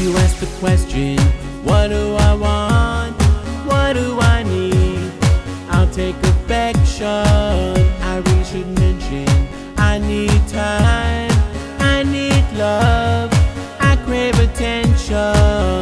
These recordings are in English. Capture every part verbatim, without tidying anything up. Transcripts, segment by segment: you ask the question, what do I want? What do I need? I'll take affection. I really should mention I need time, I need love, I crave attention.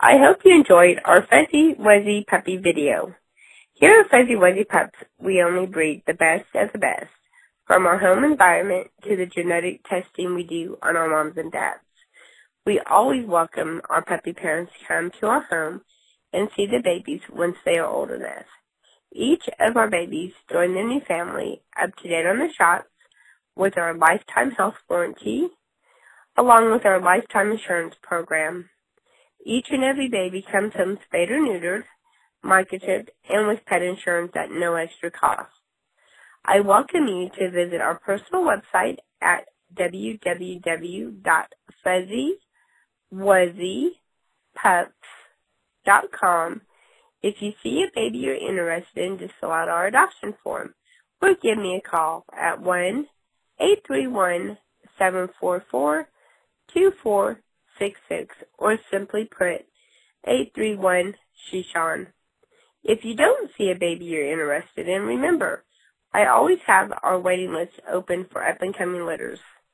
I hope you enjoyed our Fuzzy Wuzzy Puppy video. Here at Fuzzy Wuzzy Pups, we only breed the best of the best, from our home environment to the genetic testing we do on our moms and dads. We always welcome our puppy parents to come to our home and see the babies once they are old enough. Each of our babies join their new family up to date on the shots with our lifetime health warranty, along with our lifetime insurance program. Each and every baby comes home spayed or neutered, microchipped, and with pet insurance at no extra cost. I welcome you to visit our personal website at w w w dot fuzzy wuzzy pups dot com. If you see a baby you're interested in, just fill out our adoption form or give me a call at one eight three one, seven four four, two four six six. Or simply put eight three one Shichon. If you don't see a baby you're interested in, remember, I always have our waiting list open for up-and-coming litters.